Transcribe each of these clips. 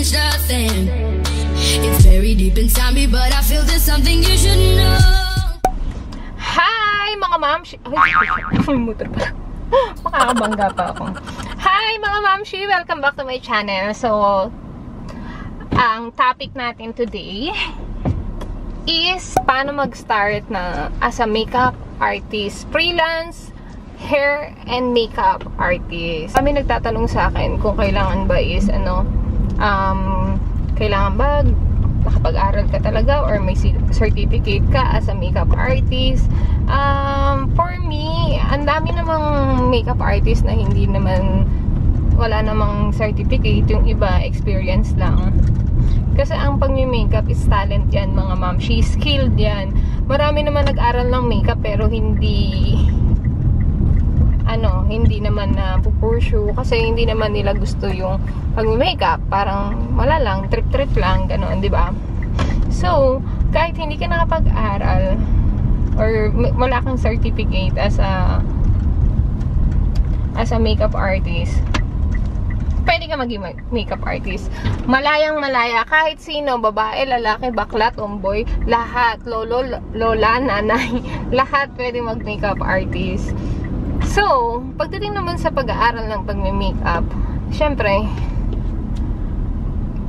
changed a thing. It's very deep inside me, but I feel there's something you should know. Hi, mga mamshi. Makakabangga pa ako. Hi, mga mamshi. Welcome back to my channel. So, ang topic natin today is paano mag-start na as a makeup artist, freelance hair and makeup artist. Kami nagtatanong sa akin kung kailangan ba is ano, kailangan ba nakapag-aral ka talaga or may certificate ka as a makeup artist. For me, ang dami namang makeup artist na hindi naman, wala namang certificate, yung iba experience lang. Kasi ang pag-makeup is talent yan, mga ma'am. She's skilled yan. Marami naman nag-aral ng makeup pero hindi hindi naman na-pursue kasi hindi naman nila gusto yung pag-makeup. Parang wala lang, trip-trip lang, gano'n, di ba? So, kahit hindi ka nakapag-aral or wala kang certificate as a makeup artist, pwede ka maging makeup artist. Malayang malaya, kahit sino, babae, lalaki, bakla, tomboy, lahat, lolo, lola, nanay, lahat pwede mag makeup artist. So, pagdating naman sa pag-aaral ng pag-makeup, syempre,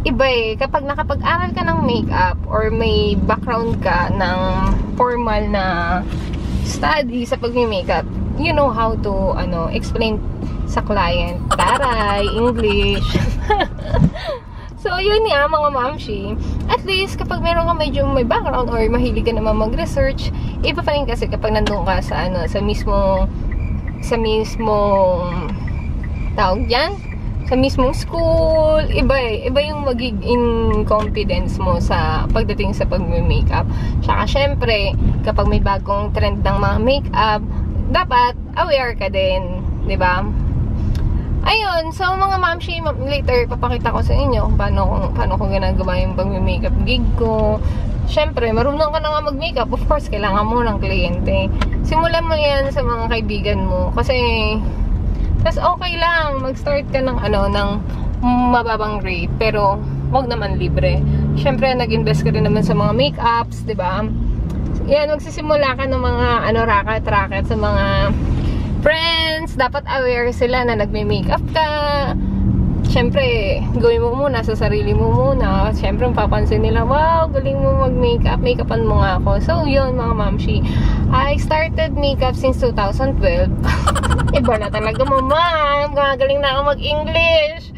iba eh, kapag nakapag-aral ka ng makeup or may background ka ng formal na study sa pag-makeup, you know how to explain sa client, taray, English. So, yun nga, mga mamshi. At least, kapag meron ka medyo may background or mahilig ka naman mag-research, iba pa rin kasi kapag nandun ka sa, sa mismong tawag dyan, sa mismong school, iba eh. Iba yung magiging confidence mo sa pagdating sa pag-makeup. Tsaka, syempre, kapag may bagong trend ng mga makeup, dapat aware ka din, di ba? Ayun, so mga mamshi, later papakita ko sa inyo kung paano ko ginagawa yung pag-makeup gig ko. Syempre, marunong ka na nga mag-makeup, of course, kailangan mo ng kliyente. Simulan mo yan sa mga kaibigan mo kasi tas okay lang mag-start ka ng ng mababang rate, pero wag naman libre. Syempre, nag-invest ka rin naman sa mga makeups, di ba? Yan, magsisimula ka ng mga racket-racket sa mga friends, dapat aware sila na nagme-makeup ka. Siyempre, gawin mo muna sa sarili mo muna. Siyempre, mapapansin nila, wow, galing mo mag-makeup, make-upan mo nga ako. So, yun mga mamshi. I started makeup since 2012. Iba na talaga mo, ma'am. Gagaling na ako mag-English.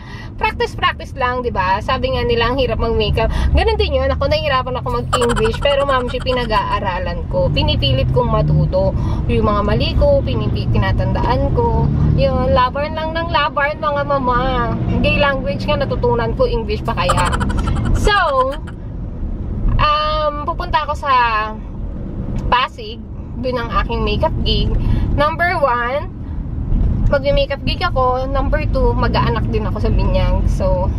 Practice lang, diba? Sabi nga nila, ang hirap mag-makeup. Ganun din yun. Ako, nahihirapan ako mag-English. Pero, mamshi, pinag-aaralan ko. Pinipilit kong matuto. Yung mga mali ko, tinatandaan ko. Yun, laban lang ng laban, mga mama. Gay language nga, natutunan ko. English pa kaya. So, pupunta ako sa Pasig. Dun ang aking makeup gig. Number one, mag-makeup gig ako. Number 2, mag-aanak din ako sa Binyag. So,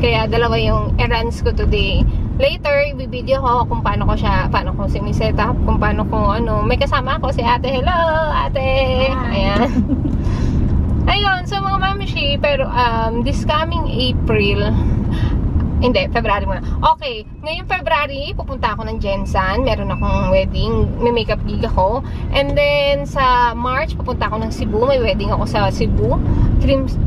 kaya dalawa yung errands ko today. Later, i-video ko kung paano ko siniset up, kung paano ko, may kasama ako si ate. Hello, ate! Hi. Ayan. Ayun, so mga mamishi, pero this coming April, hindi, February muna. Okay, ngayong February, pupunta ako ng Jensan. Meron akong wedding. May makeup gig ako. And then, sa March, pupunta ako ng Cebu. May wedding ako sa Cebu.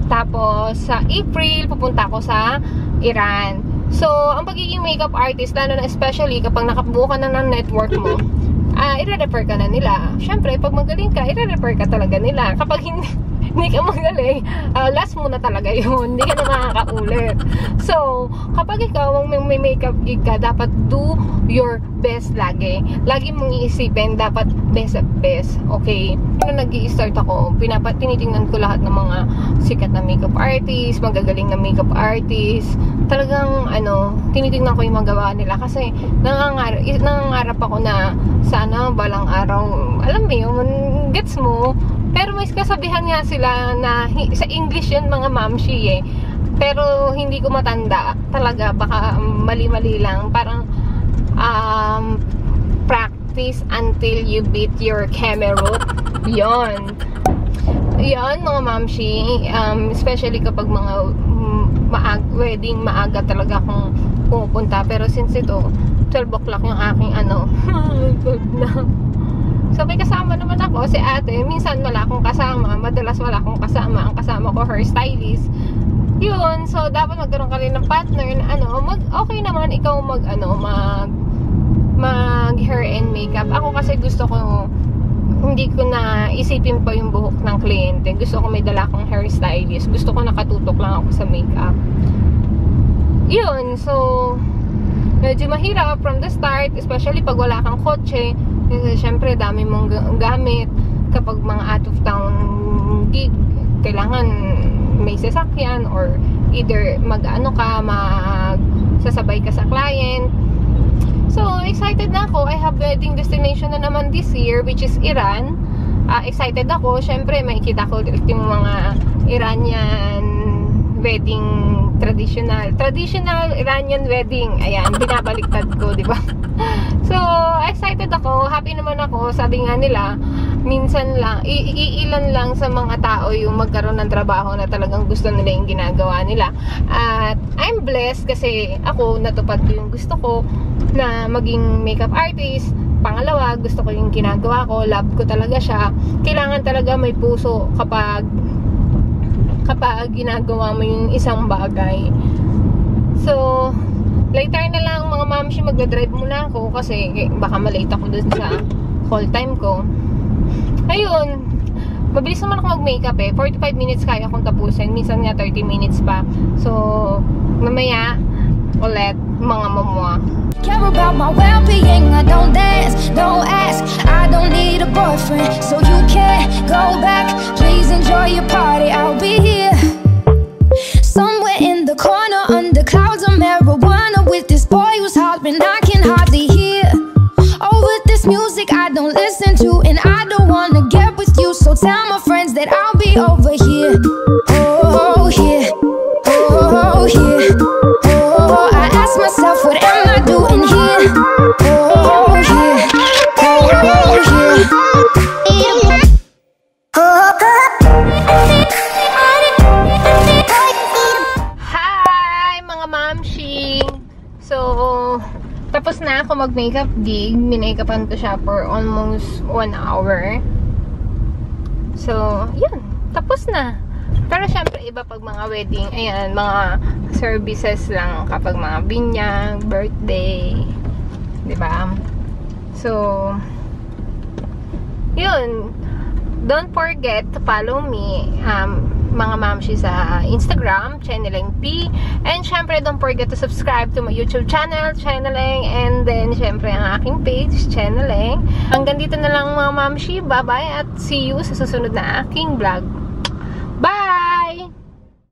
Tapos, sa April, pupunta ako sa Iran. So, ang pagiging makeup artist, lalo na especially kapag nakabuo ka na ng network mo, i-refer ka na nila. Siyempre, pag magaling ka, i-refer ka talaga nila. Kapag hindi ka magaling, last muna talaga yun. Hindi ka na makakaulit. So, kapag ikaw may makeup gig ka, dapat do your best lagi. Lagi mong iisipin, dapat best at best. Okay? Nung nag-i-start ako, tinitingnan ko lahat ng mga sikat na makeup artist, magagaling na makeup artist. Talagang, tinitingnan ko yung magawa nila kasi nangangarap ako na sana balang araw, alam mo yun, gets mo. Pero may kasabihan nga sila na sa English yun mga mamshi eh. Pero hindi ko matanda talaga, baka mali-mali lang. Parang practice until you beat your camera root. Yun. Yun mga mamshi, especially kapag mga pwedeng maaga talaga akong pumupunta. Pero since ito, 12 o'clock yung aking ano, 12 na. So may kasama naman ako, si ate. Minsan wala akong kasama, madalas wala akong kasama. Ang kasama ko, her stylist. Yun, so dapat magkaroon ka rin ng partner na ano, okay naman ikaw mag hair and makeup. Ako kasi gusto ko, hindi ko na isipin pa yung buhok ng kliyente. Gusto ko may dala akong hair stylist. Gusto ko nakatutok lang ako sa makeup. Yun, so medyo mahirap from the start, especially pag wala kang kotse. Kasi syempre, dami mong gamit. Kapag mga out of town gig, kailangan may sasakyan or either magsasabay ka sa client. So, excited na ako. I have wedding destination na naman this year, which is Iran. Excited ako. Syempre, makikita ko ulit yung mga Iranian wedding, traditional Iranian wedding. Ayan, binabaliktad ko, di ba? So, excited ako. Happy naman ako. Sabi nga nila, minsan lang, iilan lang sa mga tao yung magkaroon ng trabaho na talagang gusto nila yung ginagawa nila. At I'm blessed kasi ako, natupad ko yung gusto ko na maging makeup artist. Pangalawa, gusto ko yung ginagawa ko. Love ko talaga siya. Kailangan talaga may puso kapag ginagawa mo yung isang bagay. So, later na lang mga mamshi, magdadrive muna ako kasi baka malate ako dun sa call time ko. Ayun, mabilis naman ako mag-makeup eh. 45 minutes kaya akong tapusin. Minsan nga 30 minutes pa. So, mamaya ulit mga mamwa. Care about my well-being, I don't dance, don't ask, I don't need a boyfriend, so you can't go back, please enjoy your party, I'll be here, somewhere in the corner, under clouds of marijuana, with this boy who's hollering, I can hardly hear, oh, with this music I don't listen to, and I don't wanna get with you, so tell my friends that I'll be over here, oh, here, oh, here, oh, I ask myself what am I doing here? Oh yeah, oh yeah. Hi mga mamshi! So, tapos na ako mag-makeup gig. Minakeupan ko siya for almost 1 hour. So, yun. Tapos na. Pero syempre iba pag mga wedding, ayan, mga services lang kapag mga binyag, birthday, 'di ba? So, 'yun. Don't forget to follow me, mga mamshi sa Instagram, Cheneleng P. And syempre, don't forget to subscribe to my YouTube channel, Cheneleng. And then, syempre, ang aking page, Cheneleng. Hanggang dito na lang mga mamshi. Bye-bye at see you sa susunod na aking vlog.